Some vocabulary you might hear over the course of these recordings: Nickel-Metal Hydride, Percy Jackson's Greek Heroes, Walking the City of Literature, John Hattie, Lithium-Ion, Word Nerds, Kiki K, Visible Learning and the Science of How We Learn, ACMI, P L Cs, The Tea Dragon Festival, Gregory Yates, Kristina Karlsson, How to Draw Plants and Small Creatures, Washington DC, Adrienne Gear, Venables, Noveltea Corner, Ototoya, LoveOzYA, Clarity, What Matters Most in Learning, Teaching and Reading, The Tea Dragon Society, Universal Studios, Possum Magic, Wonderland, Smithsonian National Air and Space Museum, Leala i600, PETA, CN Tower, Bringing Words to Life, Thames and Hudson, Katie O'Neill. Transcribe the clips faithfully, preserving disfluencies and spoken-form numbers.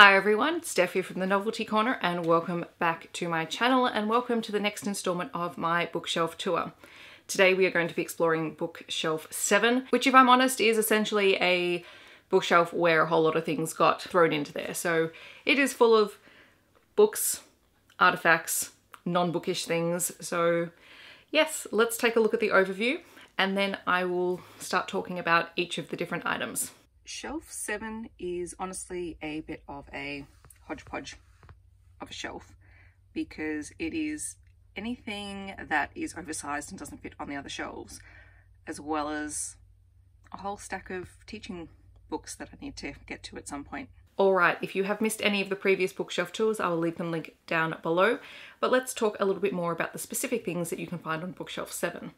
Hi everyone, it's Steph here from the Noveltea Corner and welcome back to my channel and welcome to the next installment of my bookshelf tour. Today we are going to be exploring bookshelf seven, which if I'm honest is essentially a bookshelf where a whole lot of things got thrown into there. So it is full of books, artifacts, non-bookish things. So yes, let's take a look at the overview and then I will start talking about each of the different items. Shelf seven is honestly a bit of a hodgepodge of a shelf because it is anything that is oversized and doesn't fit on the other shelves, as well as a whole stack of teaching books that I need to get to at some point. All right, if you have missed any of the previous bookshelf tours, I will leave them linked down below, but let's talk a little bit more about the specific things that you can find on bookshelf seven.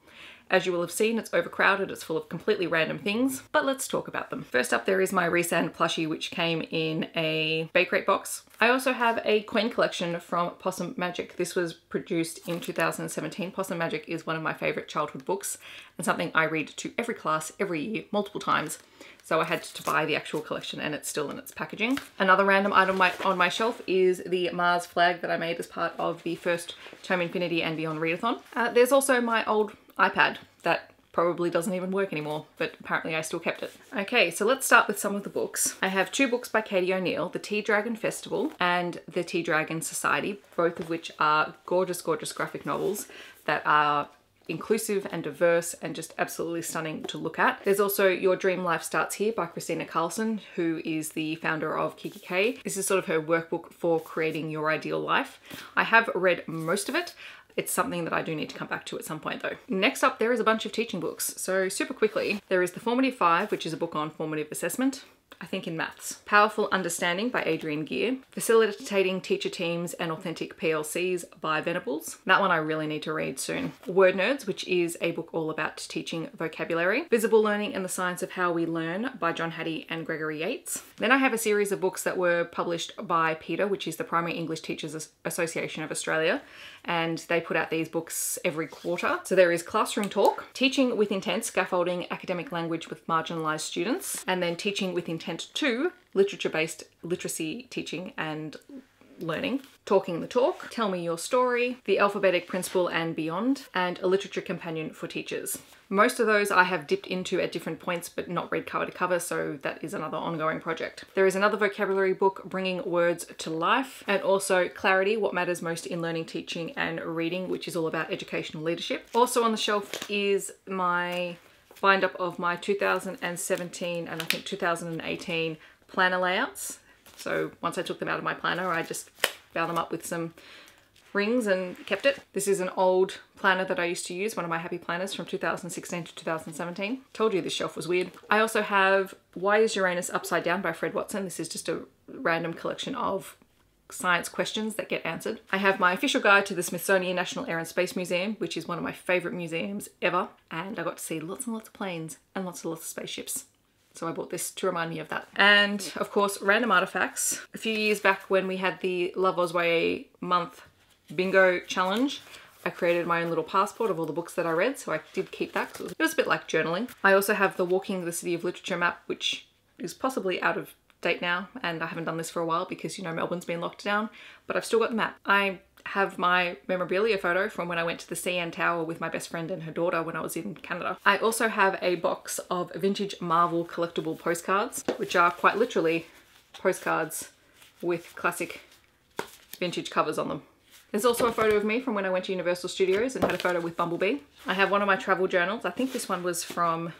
As you will have seen, it's overcrowded, it's full of completely random things, but let's talk about them. First up, there is my Resand plushie, which came in a bake rate box. I also have a coin collection from Possum Magic. This was produced in two thousand seventeen. Possum Magic is one of my favorite childhood books and something I read to every class, every year, multiple times. So I had to buy the actual collection and it's still in its packaging. Another random item on my shelf is the Mars flag that I made as part of the first Term Infinity and Beyond readathon. Uh, there's also my old iPad that probably doesn't even work anymore, but apparently I still kept it. Okay, so let's start with some of the books. I have two books by Katie O'Neill, The Tea Dragon Festival and The Tea Dragon Society, both of which are gorgeous, gorgeous graphic novels that are inclusive and diverse and just absolutely stunning to look at. There's also Your Dream Life Starts Here by Kristina Karlsson, who is the founder of Kiki K. This is sort of her workbook for creating your ideal life. I have read most of it. It's something that I do need to come back to at some point though. Next up, there is a bunch of teaching books. So super quickly, there is The Formative Five, which is a book on formative assessment, I think in maths. Powerful Understanding by Adrienne Gear. Facilitating Teacher Teams and Authentic P L Cs by Venables. That one I really need to read soon. Word Nerds, which is a book all about teaching vocabulary. Visible Learning and the Science of How We Learn by John Hattie and Gregory Yates. Then I have a series of books that were published by PETA, which is the Primary English Teachers Association of Australia, and they put out these books every quarter. So there is Classroom Talk, Teaching with Intent, Scaffolding Academic Language with Marginalised Students, and then Teaching with Intent two, literature-based literacy teaching and learning, Talking the Talk, Tell Me Your Story, The Alphabetic Principle and Beyond, and A Literature Companion for Teachers. Most of those I have dipped into at different points but not read cover to cover, so that is another ongoing project. There is another vocabulary book, Bringing Words to Life, and also Clarity, What Matters Most in Learning, Teaching and Reading, which is all about educational leadership. Also on the shelf is my bind up of my two thousand seventeen and I think two thousand eighteen planner layouts. So once I took them out of my planner, I just bound them up with some rings and kept it. This is an old planner that I used to use, one of my happy planners from two thousand sixteen to two thousand seventeen. Told you this shelf was weird. I also have Why Is Uranus Upside Down by Fred Watson. This is just a random collection of science questions that get answered. I have my official guide to the Smithsonian National Air and Space Museum, which is one of my favorite museums ever. And I got to see lots and lots of planes and lots and lots of spaceships. So I bought this to remind me of that. And of course, random artifacts. A few years back when we had the LoveOzYA month bingo challenge, I created my own little passport of all the books that I read. So I did keep that because it was a bit like journaling. I also have the Walking the City of Literature map, which is possibly out of date now, and I haven't done this for a while because, you know, Melbourne's been locked down, but I've still got the map. I have my memorabilia photo from when I went to the C N Tower with my best friend and her daughter when I was in Canada. I also have a box of vintage Marvel collectible postcards, which are quite literally postcards with classic vintage covers on them. There's also a photo of me from when I went to Universal Studios and had a photo with Bumblebee. I have one of my travel journals. I think this one was from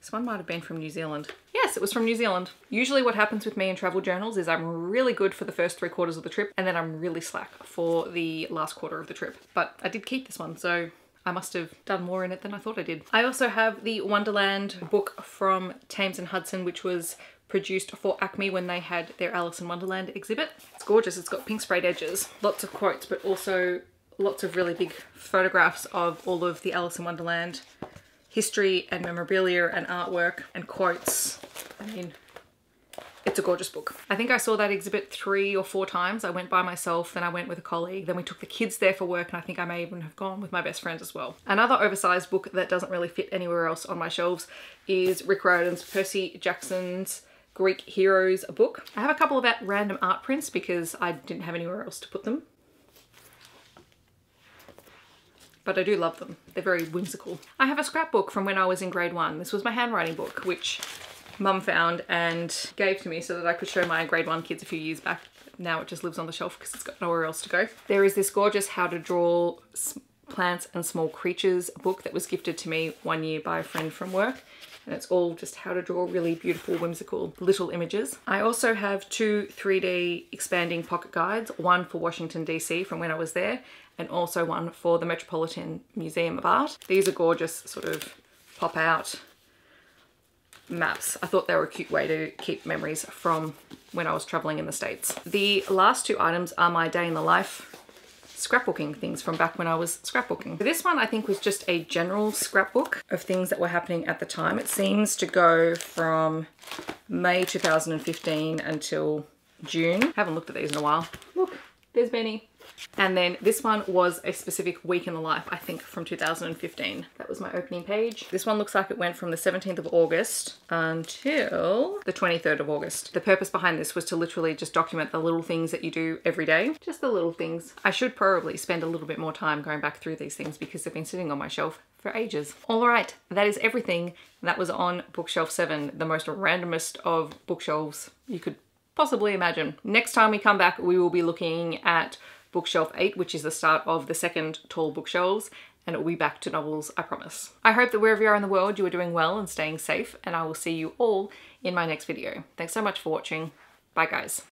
This one might have been from New Zealand. Yes, it was from New Zealand. Usually what happens with me in travel journals is I'm really good for the first three quarters of the trip and then I'm really slack for the last quarter of the trip. But I did keep this one, so I must have done more in it than I thought I did. I also have the Wonderland book from Thames and Hudson, which was produced for A C M I when they had their Alice in Wonderland exhibit. It's gorgeous, it's got pink sprayed edges, lots of quotes, but also lots of really big photographs of all of the Alice in Wonderland history and memorabilia and artwork and quotes. I mean, it's a gorgeous book. I think I saw that exhibit three or four times. I went by myself, then I went with a colleague, then we took the kids there for work, and I think I may even have gone with my best friend as well. Another oversized book that doesn't really fit anywhere else on my shelves is Rick Riordan's Percy Jackson's Greek Heroes book. I have a couple of random art prints because I didn't have anywhere else to put them. But I do love them. They're very whimsical. I have a scrapbook from when I was in grade one. This was my handwriting book, which Mum found and gave to me so that I could show my grade one kids a few years back. Now it just lives on the shelf because it's got nowhere else to go. There is this gorgeous How to Draw Plants and Small Creatures book that was gifted to me one year by a friend from work. And it's all just how to draw really beautiful, whimsical little images. I also have two three D expanding pocket guides, one for Washington D C from when I was there, and also one for the Metropolitan Museum of Art. These are gorgeous sort of pop out maps. I thought they were a cute way to keep memories from when I was traveling in the States. The last two items are my day in the life scrapbooking things from back when I was scrapbooking. This one I think was just a general scrapbook of things that were happening at the time. It seems to go from May two thousand fifteen until June. Haven't looked at these in a while. Look, there's Benny. And then this one was a specific week in the life, I think from two thousand fifteen. That was my opening page. This one looks like it went from the seventeenth of August until the twenty-third of August. The purpose behind this was to literally just document the little things that you do every day. Just the little things. I should probably spend a little bit more time going back through these things because they've been sitting on my shelf for ages. All right, that is everything that was on bookshelf seven, the most randomest of bookshelves you could possibly imagine. Next time we come back, we will be looking at bookshelf eight, which is the start of the second tall bookshelves, and it will be back to novels, I promise. I hope that wherever you are in the world, you are doing well and staying safe, and I will see you all in my next video. Thanks so much for watching. Bye guys.